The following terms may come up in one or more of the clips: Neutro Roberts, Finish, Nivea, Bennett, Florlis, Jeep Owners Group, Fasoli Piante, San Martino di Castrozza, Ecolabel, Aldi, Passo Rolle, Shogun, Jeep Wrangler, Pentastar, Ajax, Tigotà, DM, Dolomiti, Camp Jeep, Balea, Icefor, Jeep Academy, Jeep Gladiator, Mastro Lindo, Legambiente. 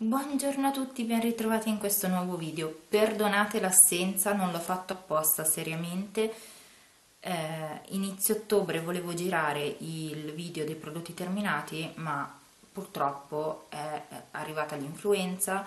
Buongiorno a tutti, ben ritrovati in questo nuovo video. Perdonate l'assenza, non l'ho fatto apposta, seriamente. Inizio ottobre volevo girare il video dei prodotti terminati, ma purtroppo è arrivata l'influenza,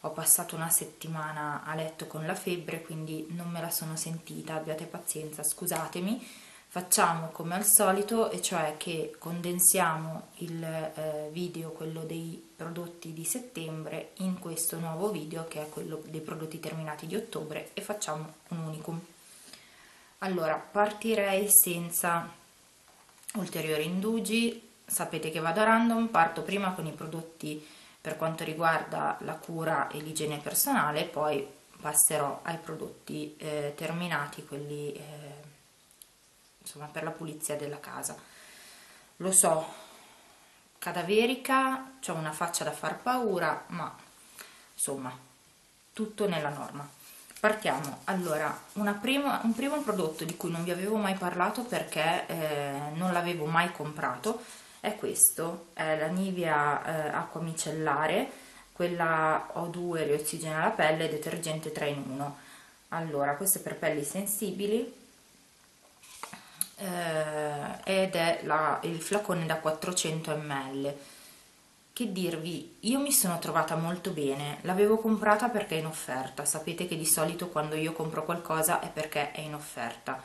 ho passato una settimana a letto con la febbre, quindi non me la sono sentita, abbiate pazienza, scusatemi. Facciamo come al solito, e cioè che condensiamo il video, quello dei prodotti di settembre, in questo nuovo video che è quello dei prodotti terminati di ottobre, e facciamo un unicum. Allora, partirei senza ulteriori indugi, sapete che vado a random, parto prima con i prodotti per quanto riguarda la cura e l'igiene personale, poi passerò ai prodotti terminati, quelli insomma per la pulizia della casa. Lo so, cadaverica, c'ho una faccia da far paura, ma insomma tutto nella norma. Partiamo. Allora, un primo prodotto di cui non vi avevo mai parlato perché non l'avevo mai comprato è questo, è la Nivea acqua micellare, quella O2 riossigena la pelle e detergente 3 in 1. Allora, questo è per pelli sensibili ed è il flacone da 400 ml. Che dirvi, io mi sono trovata molto bene, l'avevo comprata perché è in offerta, sapete che di solito quando io compro qualcosa è perché è in offerta.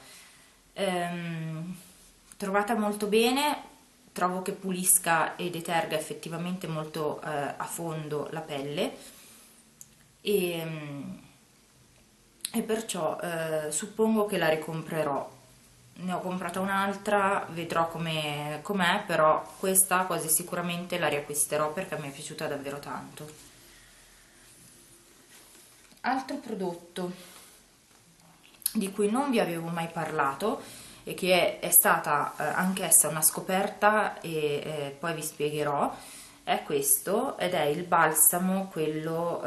Trovata molto bene, trovo che pulisca e deterga effettivamente molto a fondo la pelle, e perciò suppongo che la ricomprerò. Ne ho comprata un'altra, vedrò com'è, però questa quasi sicuramente la riacquisterò perché mi è piaciuta davvero tanto. Altro prodotto di cui non vi avevo mai parlato e che è stata anch'essa una scoperta, e poi vi spiegherò, è questo, ed è il balsamo, quello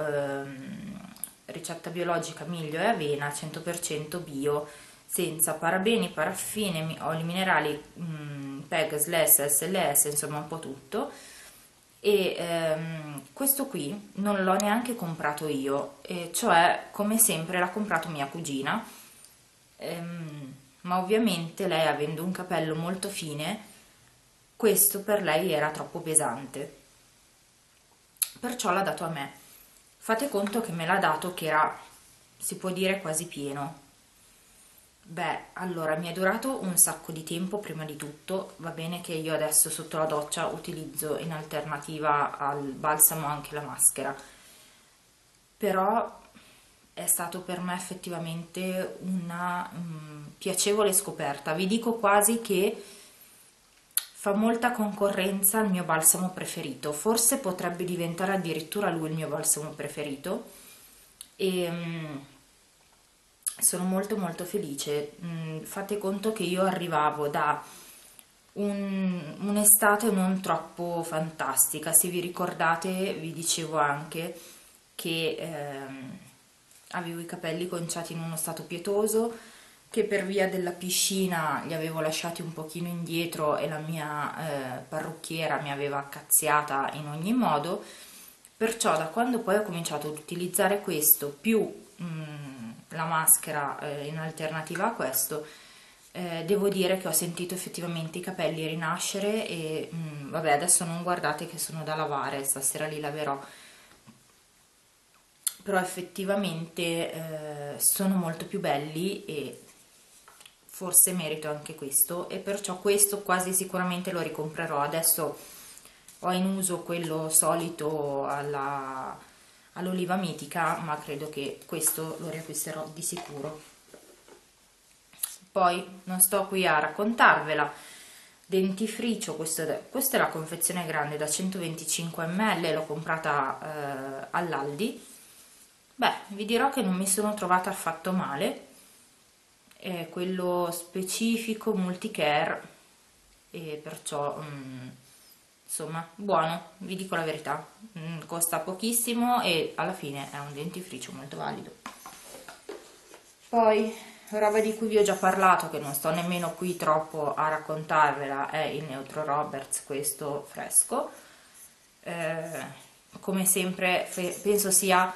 ricetta biologica miglio e avena, 100% bio, senza parabeni, paraffine, oli minerali, PEG, SLS, SLS, insomma un po' tutto. E questo qui non l'ho neanche comprato io, cioè come sempre l'ha comprato mia cugina, ma ovviamente lei, avendo un capello molto fine, questo per lei era troppo pesante, perciò l'ha dato a me. Fate conto che me l'ha dato che era, si può dire, quasi pieno. Beh, allora, mi è durato un sacco di tempo. Prima di tutto, va bene che io adesso sotto la doccia utilizzo in alternativa al balsamo anche la maschera, però è stato per me effettivamente una piacevole scoperta. Vi dico quasi che fa molta concorrenza al mio balsamo preferito, forse potrebbe diventare addirittura lui il mio balsamo preferito, e sono molto molto felice. Fate conto che io arrivavo da un'estate non troppo fantastica. Se vi ricordate, vi dicevo anche che avevo i capelli conciati in uno stato pietoso, che per via della piscina li avevo lasciati un pochino indietro e la mia parrucchiera mi aveva cazziata in ogni modo, perciò da quando poi ho cominciato ad utilizzare questo più la maschera in alternativa a questo, devo dire che ho sentito effettivamente i capelli rinascere, e vabbè, adesso non guardate che sono da lavare, stasera li laverò, però effettivamente sono molto più belli e forse merito anche questo, e perciò questo quasi sicuramente lo ricomprerò. Adesso ho in uso quello solito all'oliva mitica, ma credo che questo lo riacquisterò di sicuro. Poi non sto qui a raccontarvela. Dentifricio, questa è la confezione grande da 125 ml, l'ho comprata all'Aldi. Beh, vi dirò che non mi sono trovata affatto male, è quello specifico multicare, e perciò insomma buono, vi dico la verità, costa pochissimo e alla fine è un dentifricio molto valido. Poi, roba di cui vi ho già parlato, che non sto nemmeno qui troppo a raccontarvela, è il Neutro Roberts, questo fresco, come sempre penso sia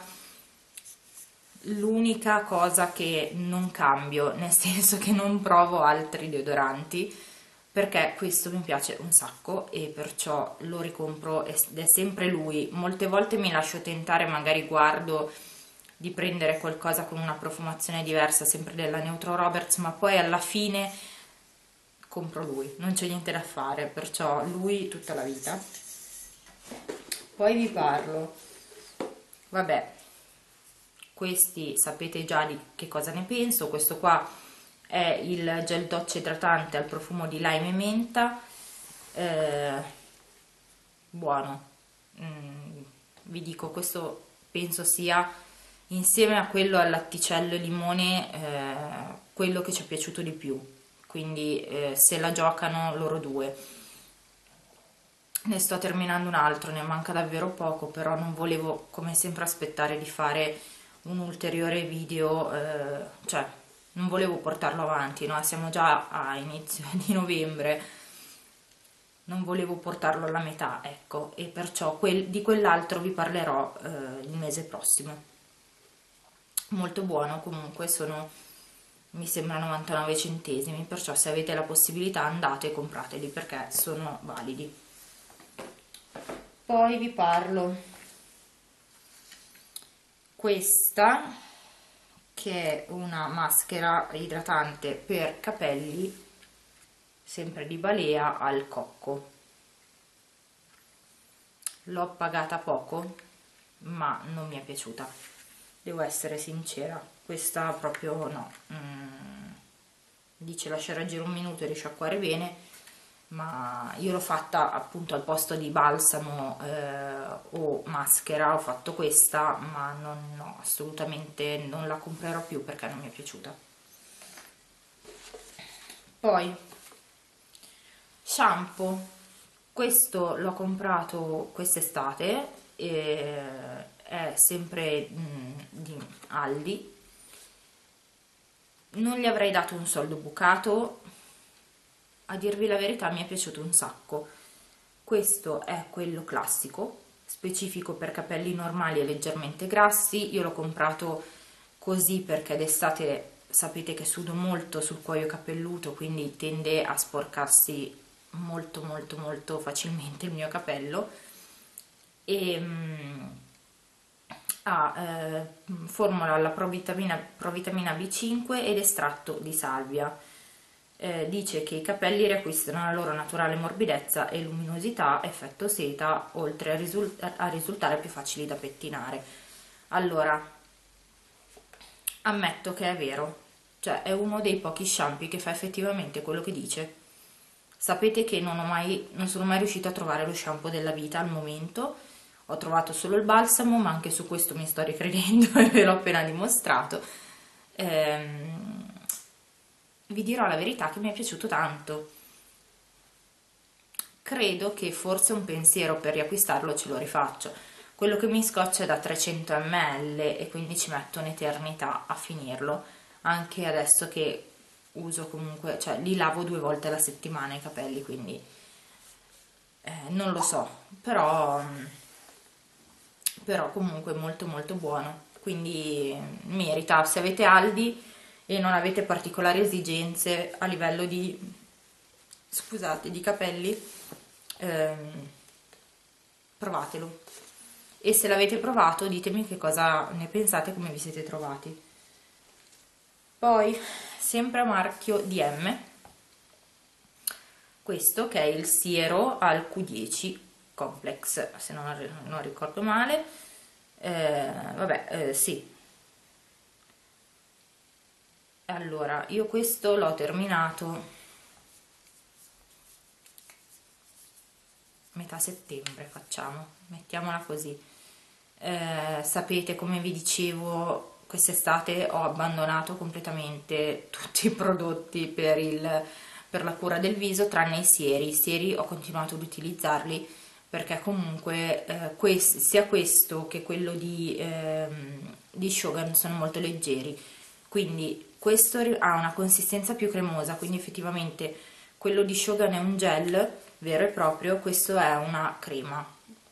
l'unica cosa che non cambio, nel senso che non provo altri deodoranti, perché questo mi piace un sacco e perciò lo ricompro ed è sempre lui. Molte volte mi lascio tentare, magari guardo di prendere qualcosa con una profumazione diversa, sempre della Neutro Roberts, ma poi alla fine compro lui, non c'è niente da fare, perciò lui tutta la vita. Poi vi parlo, vabbè, questi sapete già di che cosa ne penso. Questo qua è il gel doccia idratante al profumo di lime e menta, buono, vi dico, questo penso sia, insieme a quello al latticello e limone, quello che ci è piaciuto di più, quindi se la giocano loro due. Ne sto terminando un altro, ne manca davvero poco, però non volevo come sempre aspettare di fare un ulteriore video, cioè non volevo portarlo avanti, no? Siamo già a inizio di novembre, non volevo portarlo alla metà, ecco, e perciò di quell'altro vi parlerò il mese prossimo. Molto buono comunque, sono, mi sembra 99 centesimi, perciò se avete la possibilità andate e comprateli perché sono validi. Poi vi parlo questa che è una maschera idratante per capelli, sempre di Balea, al cocco. L'ho pagata poco ma non mi è piaciuta, devo essere sincera, questa proprio no, dice lasciare agire un minuto e risciacquare bene, ma io l'ho fatta appunto al posto di balsamo o maschera, ho fatto questa, ma non, no, assolutamente non la comprerò più perché non mi è piaciuta. Poi shampoo, questo l'ho comprato quest'estate e è sempre di Aldi, non gli avrei dato un soldo bucato, a dirvi la verità mi è piaciuto un sacco. Questo è quello classico, specifico per capelli normali e leggermente grassi, io l'ho comprato così perché d'estate sapete che sudo molto sul cuoio capelluto, quindi tende a sporcarsi molto molto molto facilmente il mio capello, e formula alla provitamina B5 ed estratto di salvia. Dice che i capelli riacquistano la loro naturale morbidezza e luminosità, effetto seta, oltre a risultare più facili da pettinare. Allora, ammetto che è vero, cioè è uno dei pochi shampoo che fa effettivamente quello che dice. Sapete che non sono mai riuscita a trovare lo shampoo della vita al momento. Ho trovato solo il balsamo, ma anche su questo mi sto ricredendo e ve l'ho appena dimostrato. Vi dirò la verità che mi è piaciuto tanto. Credo che forse un pensiero per riacquistarlo ce lo rifaccio. Quello che mi scoccia è da 300 ml e quindi ci metto un'eternità a finirlo. Anche adesso che uso comunque, cioè li lavo 2 volte alla settimana i capelli, quindi non lo so, però... Però comunque molto molto buono, quindi merita. Se avete Aldi e non avete particolari esigenze a livello di, scusate, di capelli, provatelo, e se l'avete provato ditemi che cosa ne pensate, come vi siete trovati. Poi sempre a marchio DM, questo che è il siero al Q10 complex, se non ricordo male, vabbè, sì. Allora, io questo l'ho terminato metà settembre, facciamo, mettiamola così. Sapete, come vi dicevo, quest'estate ho abbandonato completamente tutti i prodotti per la cura del viso, tranne i sieri. I sieri ho continuato ad utilizzarli perché comunque sia questo che quello di Shogun sono molto leggeri, quindi questo ha una consistenza più cremosa, quindi effettivamente quello di Shogun è un gel vero e proprio, questo è una crema,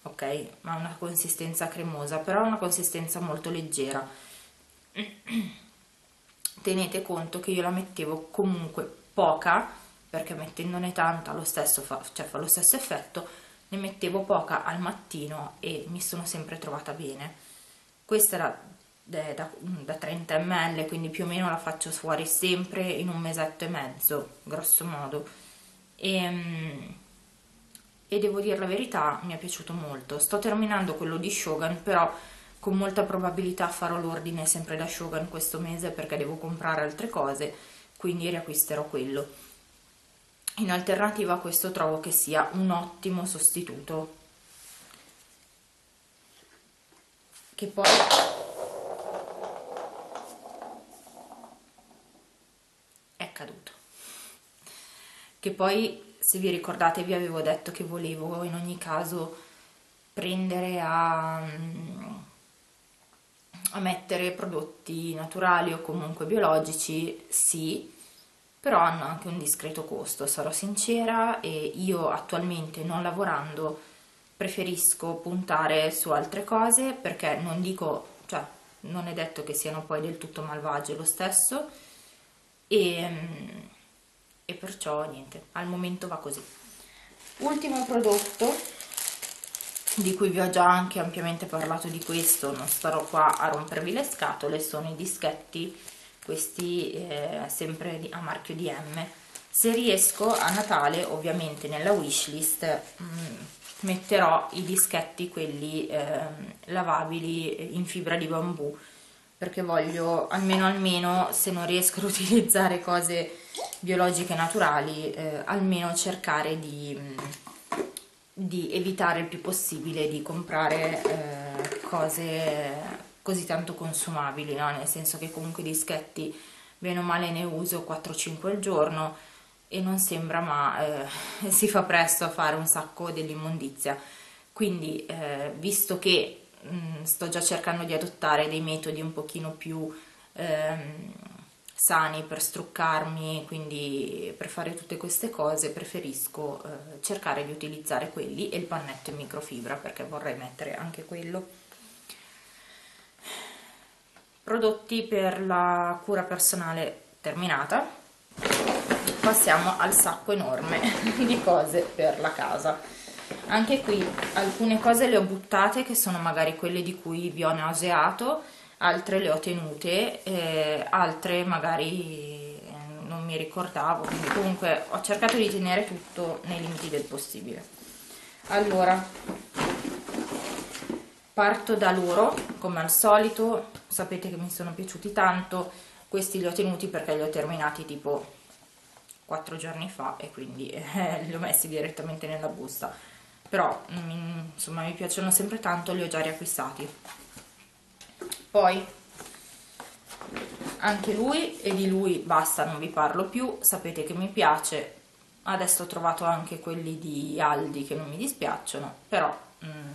ok? Ha una consistenza cremosa, però ha una consistenza molto leggera. Tenete conto che io la mettevo comunque poca, perché mettendone tanta lo stesso fa lo stesso effetto. Ne mettevo poca al mattino e mi sono sempre trovata bene. Questa era da 30 ml, quindi più o meno la faccio fuori sempre in un mesetto e mezzo, grosso modo. E devo dire la verità, mi è piaciuto molto. Sto terminando quello di Shogun, però con molta probabilità farò l'ordine sempre da Shogun questo mese, perché devo comprare altre cose, quindi riacquisterò quello. In alternativa a questo trovo che sia un ottimo sostituto, che poi è caduto, che poi, se vi ricordate, vi avevo detto che volevo in ogni caso prendere a mettere prodotti naturali o comunque biologici, sì, però hanno anche un discreto costo, sarò sincera, e io attualmente, non lavorando, preferisco puntare su altre cose, perché non dico, cioè non è detto che siano poi del tutto malvagie lo stesso, e perciò niente, al momento va così. Ultimo prodotto di cui vi ho già anche ampiamente parlato, di questo non starò qua a rompervi le scatole, sono i dischetti, questi sempre a marchio DM. Se riesco a Natale, ovviamente nella wishlist metterò i dischetti, quelli lavabili in fibra di bambù, perché voglio almeno, se non riesco ad utilizzare cose biologiche naturali, almeno cercare di evitare il più possibile di comprare cose così tanto consumabili, no? Nel senso che comunque i dischetti bene o male ne uso 4-5 al giorno, e non sembra, ma si fa presto a fare un sacco dell'immondizia. Quindi visto che sto già cercando di adottare dei metodi un pochino più sani per struccarmi, quindi per fare tutte queste cose, preferisco cercare di utilizzare quelli e il pannetto in microfibra, perché vorrei mettere anche quello. Prodotti per la cura personale terminata, passiamo al sacco enorme di cose per la casa. Anche qui alcune cose le ho buttate, che sono magari quelle di cui vi ho nauseato, altre le ho tenute, altre magari non mi ricordavo, quindi comunque ho cercato di tenere tutto nei limiti del possibile. Allora, parto da loro, come al solito, sapete che mi sono piaciuti tanto, questi li ho tenuti perché li ho terminati tipo 4 giorni fa e quindi li ho messi direttamente nella busta, però insomma mi piacciono sempre tanto, li ho già riacquistati. Poi anche lui, e di lui basta, non vi parlo più, sapete che mi piace. Adesso ho trovato anche quelli di Aldi che non mi dispiacciono, però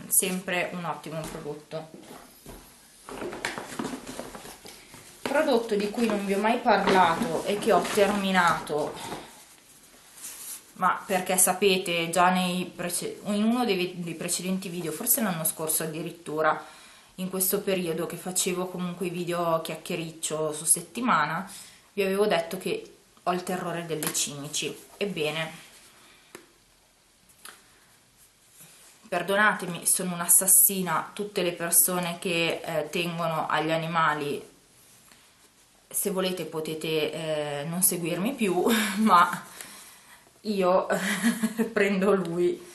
sempre un ottimo prodotto. Prodotto di cui non vi ho mai parlato e che ho terminato, ma perché sapete già in uno dei precedenti video, forse l'anno scorso addirittura, in questo periodo che facevo comunque video chiacchiericcio su settimana, vi avevo detto che ho il terrore delle cimici. Ebbene, perdonatemi, sono un'assassina, tutte le persone che tengono agli animali, se volete potete non seguirmi più, ma io prendo lui.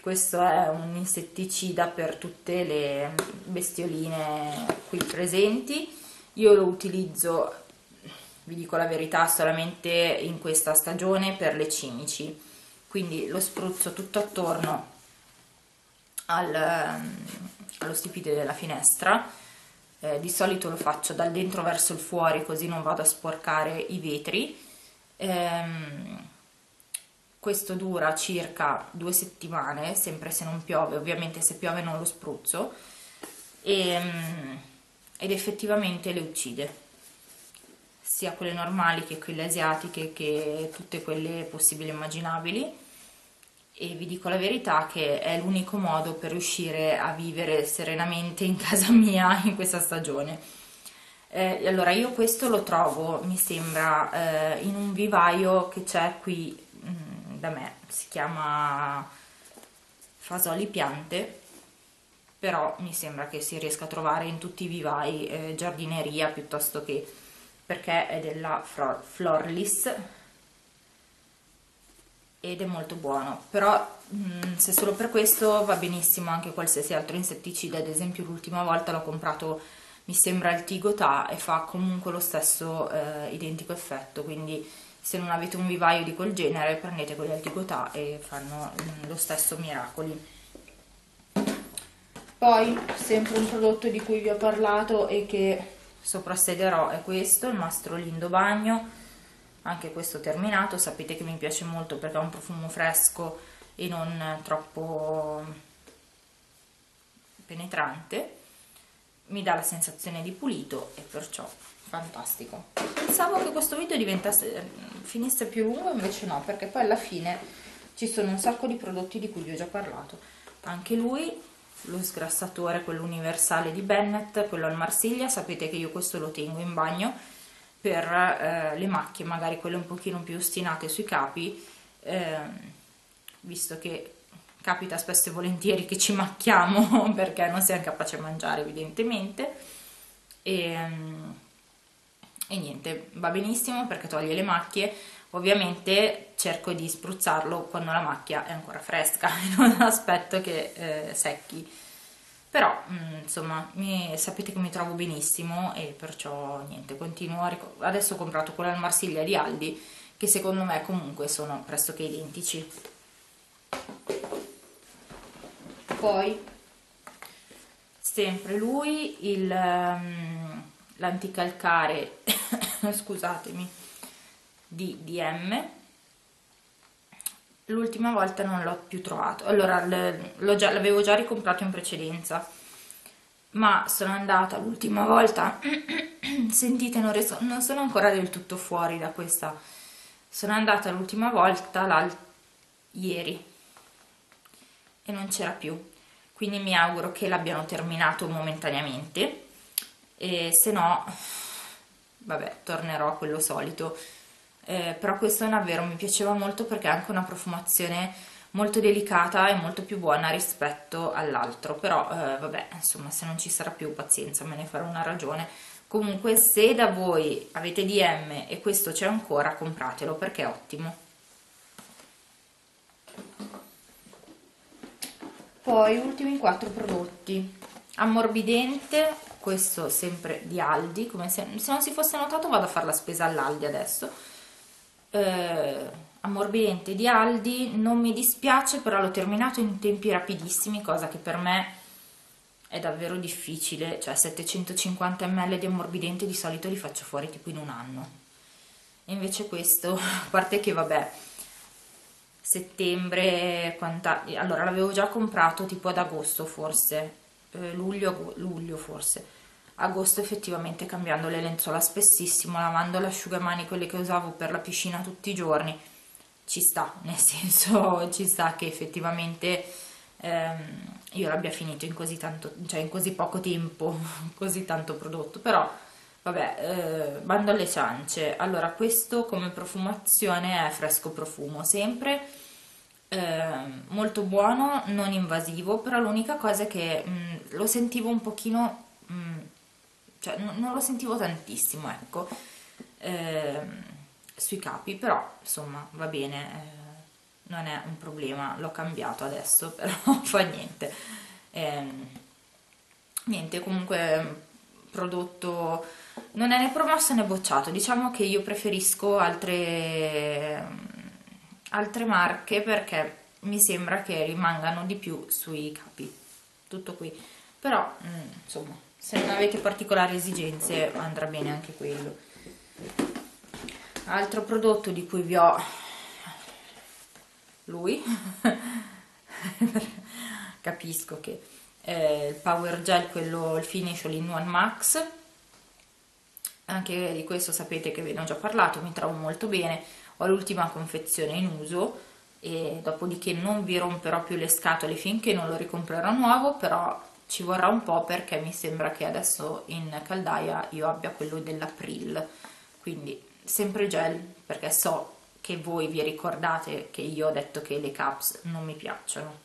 Questo è un insetticida per tutte le bestioline qui presenti. Io lo utilizzo, vi dico la verità, solamente in questa stagione per le cimici, quindi lo spruzzo tutto attorno allo stipite della finestra. Di solito lo faccio dal dentro verso il fuori, così non vado a sporcare i vetri. Questo dura circa 2 settimane, sempre se non piove, ovviamente se piove non lo spruzzo, ed effettivamente le uccide, sia quelle normali che quelle asiatiche, che tutte quelle possibili e immaginabili, e vi dico la verità che è l'unico modo per riuscire a vivere serenamente in casa mia in questa stagione. Allora io questo lo trovo, mi sembra, in un vivaio che c'è qui da me, si chiama Fasoli Piante, però mi sembra che si riesca a trovare in tutti i vivai, giardineria piuttosto che, perché è della Florlis ed è molto buono, però se solo per questo va benissimo anche qualsiasi altro insetticida. Ad esempio l'ultima volta l'ho comprato, mi sembra, il Tigotà, e fa comunque lo stesso identico effetto, quindi se non avete un vivaio di quel genere prendete quelli al Tigotà e fanno lo stesso miracoli. Poi sempre un prodotto di cui vi ho parlato e che soprassederò è questo, il Mastro Lindo Bagno, anche questo terminato. Sapete che mi piace molto perché ha un profumo fresco e non troppo penetrante, mi dà la sensazione di pulito e perciò fantastico. Pensavo che questo video finisse più lungo, invece no, perché poi alla fine ci sono un sacco di prodotti di cui vi ho già parlato. Anche lui, lo sgrassatore, quello universale di Bennett, quello al Marsiglia, sapete che io questo lo tengo in bagno per le macchie, magari quelle un pochino più ostinate sui capi, visto che capita spesso e volentieri che ci macchiamo perché non siamo capaci a mangiare evidentemente, e niente, va benissimo perché toglie le macchie. Ovviamente cerco di spruzzarlo quando la macchia è ancora fresca e non aspetto che secchi, però insomma sapete che mi trovo benissimo e perciò niente, continuo a adesso ho comprato quello al Marsiglia di Aldi, che secondo me comunque sono pressoché identici. Poi sempre lui, l'anticalcare scusatemi, di DM. L'ultima volta non l'ho più trovato, allora l'avevo già ricomprato in precedenza, ma sono andata l'ultima volta sentite, non sono ancora del tutto fuori da questa, sono andata l'ultima volta ieri e non c'era più, quindi mi auguro che l'abbiano terminato momentaneamente, e se no vabbè tornerò a quello solito. Però questo davvero mi piaceva molto perché ha anche una profumazione molto delicata e molto più buona rispetto all'altro, però vabbè, insomma, se non ci sarà più pazienza, me ne farò una ragione. Comunque se da voi avete DM e questo c'è ancora, compratelo perché è ottimo. Poi ultimi 4 prodotti, ammorbidente, questo sempre di Aldi, come se non si fosse notato vado a fare la spesa all'Aldi adesso. Ammorbidente di Aldi, non mi dispiace, però l'ho terminato in tempi rapidissimi, cosa che per me è davvero difficile, cioè 750 ml di ammorbidente di solito li faccio fuori tipo in un anno, e invece questo, a parte che vabbè settembre, allora l'avevo già comprato tipo ad agosto forse, luglio forse, agosto effettivamente, cambiando le lenzuola spessissimo, lavando l'asciugamani, quelle che usavo per la piscina tutti i giorni, ci sta, nel senso ci sta che effettivamente io l'abbia finito in così tanto, cioè in così poco tempo così tanto prodotto, però vabbè, bando alle ciance. Allora questo come profumazione è fresco profumo sempre, molto buono, non invasivo, però l'unica cosa è che lo sentivo un pochino, cioè non lo sentivo tantissimo, ecco, sui capi, però insomma va bene, non è un problema, l'ho cambiato adesso, però fa niente, niente, comunque prodotto non è né promosso né bocciato, diciamo che io preferisco altre marche perché mi sembra che rimangano di più sui capi, tutto qui, però insomma, se non avete particolari esigenze andrà bene anche quello. Altro prodotto di cui vi ho, lui capisco che il Power Gel, quello, il Finish o l'In-One Max, anche di questo sapete che ve ne ho già parlato, mi trovo molto bene, ho l'ultima confezione in uso, e dopodiché non vi romperò più le scatole finché non lo ricomprerò nuovo, però ci vorrà un po' perché mi sembra che adesso in caldaia io abbia quello dell'April, quindi sempre gel, perché so che voi vi ricordate che io ho detto che le caps non mi piacciono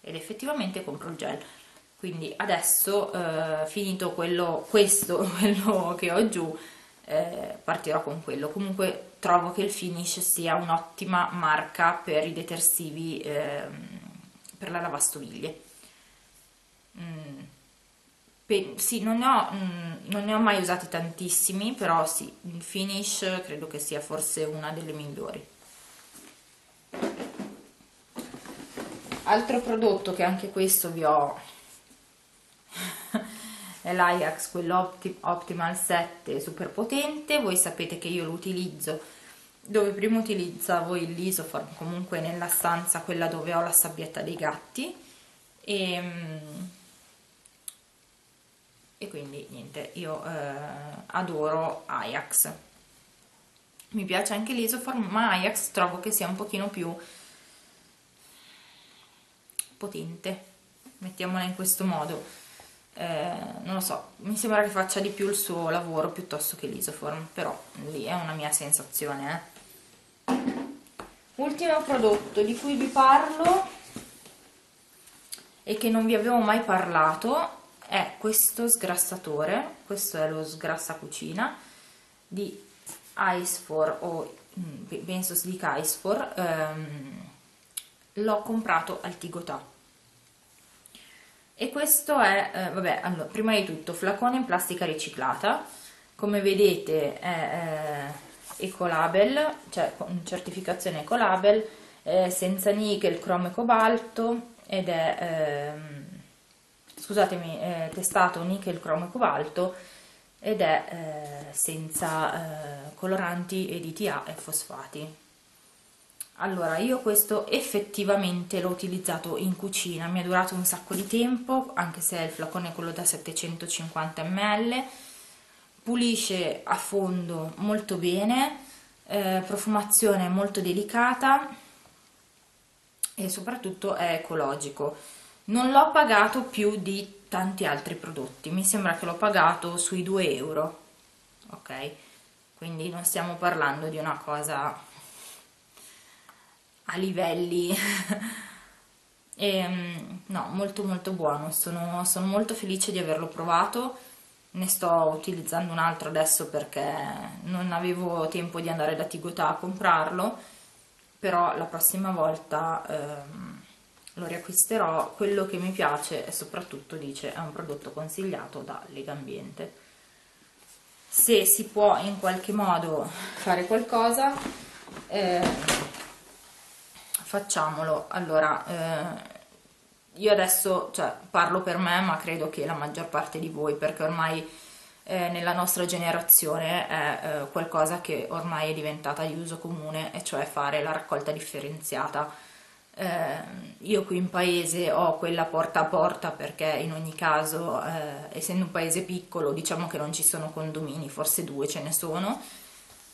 ed effettivamente compro il gel. Quindi adesso finito quello che ho giù, partirò con quello. Comunque trovo che il Finish sia un'ottima marca per i detersivi per la lavastoviglie. Sì, non ne ho mai usati tantissimi, però sì, il Finish credo che sia forse una delle migliori. Altro prodotto che anche questo vi ho è l'Ajax, quello Optimal 7 super potente. Voi sapete che io lo utilizzo dove prima utilizzavo l'Icefor, comunque nella stanza quella dove ho la sabbietta dei gatti, e quindi niente, io adoro Ajax, mi piace anche l'Icefor, ma Ajax trovo che sia un pochino più potente, mettiamola in questo modo. Non lo so, mi sembra che faccia di più il suo lavoro piuttosto che l'Iceform, però lì è una mia sensazione. Ultimo prodotto di cui vi parlo e che non vi avevo mai parlato è questo sgrassatore. Questo è lo sgrassacucina di Icefor, o penso si dica Icefor. L'ho comprato al Tigotà. E questo è, allora, prima di tutto, flacone in plastica riciclata, come vedete è Ecolabel, cioè con certificazione Ecolabel, senza nickel, cromo e cobalto, ed è, scusatemi, è testato nickel, cromo e cobalto, ed è senza coloranti e DTA e fosfati. Allora, io questo effettivamente l'ho utilizzato in cucina, mi è durato un sacco di tempo, anche se il flacone è quello da 750 ml, pulisce a fondo molto bene, profumazione molto delicata e soprattutto è ecologico. Non l'ho pagato più di tanti altri prodotti, mi sembra che l'ho pagato sui 2 euro, ok? Quindi non stiamo parlando di una cosa a livelli no, molto molto buono. Sono molto felice di averlo provato, ne sto utilizzando un altro adesso perché non avevo tempo di andare da Tigotà a comprarlo, però la prossima volta lo riacquisterò. Quello che mi piace, e soprattutto dice è un prodotto consigliato da Legambiente. Se si può in qualche modo fare qualcosa, facciamolo. Allora, io adesso, cioè, parlo per me, ma credo che la maggior parte di voi, perché ormai nella nostra generazione è qualcosa che ormai è diventata di uso comune, e cioè fare la raccolta differenziata. Io qui in paese ho quella porta a porta perché in ogni caso, essendo un paese piccolo, diciamo che non ci sono condomini, forse 2 ce ne sono,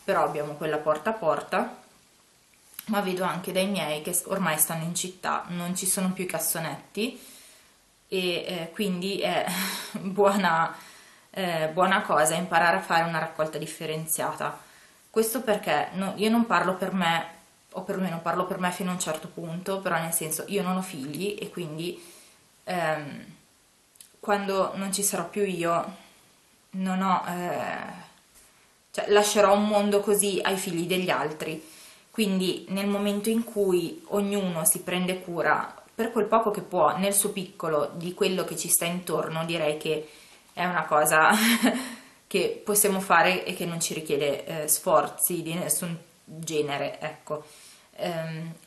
però abbiamo quella porta a porta. Ma vedo anche dai miei che ormai stanno in città, non ci sono più i cassonetti, e quindi è buona cosa imparare a fare una raccolta differenziata. Questo perché io non parlo per me, o perlomeno parlo per me fino a un certo punto, però nel senso, io non ho figli e quindi quando non ci sarò più io non ho, cioè, lascerò un mondo così ai figli degli altri. Quindi nel momento in cui ognuno si prende cura, per quel poco che può, nel suo piccolo, di quello che ci sta intorno, direi che è una cosa che possiamo fare e che non ci richiede sforzi di nessun genere, ecco.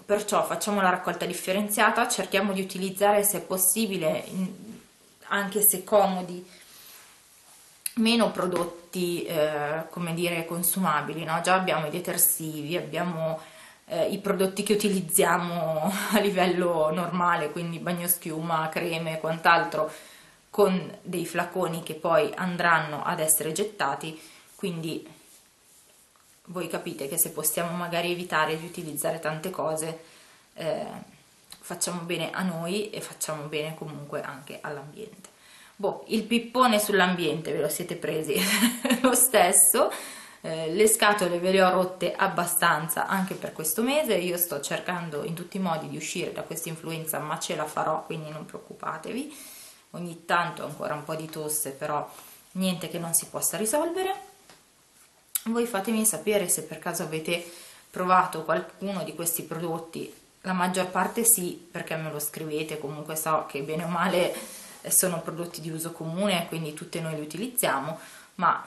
Perciò facciamo la raccolta differenziata, cerchiamo di utilizzare, se possibile, anche se comodi, meno prodotti come dire consumabili, no? Già abbiamo i detersivi, abbiamo i prodotti che utilizziamo a livello normale, quindi bagnoschiuma, creme e quant'altro, con dei flaconi che poi andranno ad essere gettati. Quindi voi capite che se possiamo magari evitare di utilizzare tante cose, facciamo bene a noi e facciamo bene comunque anche all'ambiente. Boh, il pippone sull'ambiente ve lo siete presi lo stesso. Le scatole ve le ho rotte abbastanza anche per questo mese. Io sto cercando in tutti i modi di uscire da questa influenza, ma ce la farò, quindi non preoccupatevi. Ogni tanto ancora un po' di tosse, però niente che non si possa risolvere. Voi fatemi sapere se per caso avete provato qualcuno di questi prodotti. La maggior parte sì, perché me lo scrivete, comunque so che bene o male sono prodotti di uso comune, quindi tutte noi li utilizziamo, ma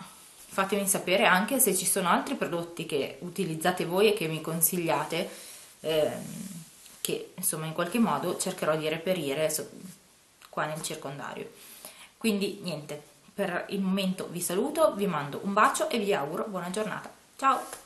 fatemi sapere anche se ci sono altri prodotti che utilizzate voi e che mi consigliate, che insomma in qualche modo cercherò di reperire qua nel circondario. Quindi niente, per il momento vi saluto, vi mando un bacio e vi auguro buona giornata. Ciao!